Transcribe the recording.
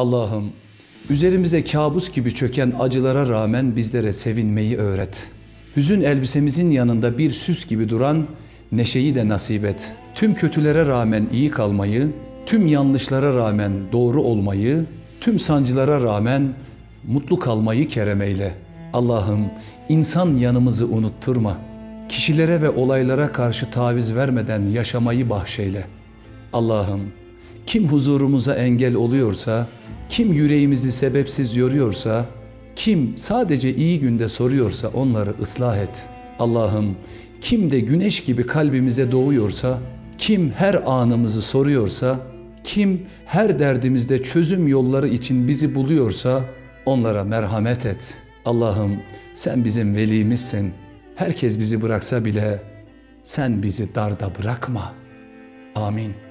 Allah'ım, üzerimize kabus gibi çöken acılara rağmen bizlere sevinmeyi öğret. Hüzün elbisemizin yanında bir süs gibi duran neşeyi de nasip et. Tüm kötülere rağmen iyi kalmayı, tüm yanlışlara rağmen doğru olmayı, tüm sancılara rağmen mutlu kalmayı kerem eyle. Allah'ım, insan yanımızı unutturma. Kişilere ve olaylara karşı taviz vermeden yaşamayı bahşeyle. Allah'ım, kim huzurumuza engel oluyorsa, kim yüreğimizi sebepsiz yoruyorsa, kim sadece iyi günde soruyorsa onları ıslah et. Allah'ım, kim de güneş gibi kalbimize doğuyorsa, kim her anımızı soruyorsa, kim her derdimizde çözüm yolları için bizi buluyorsa onlara merhamet et. Allah'ım, sen bizim velimizsin. Herkes bizi bıraksa bile sen bizi darda bırakma. Amin.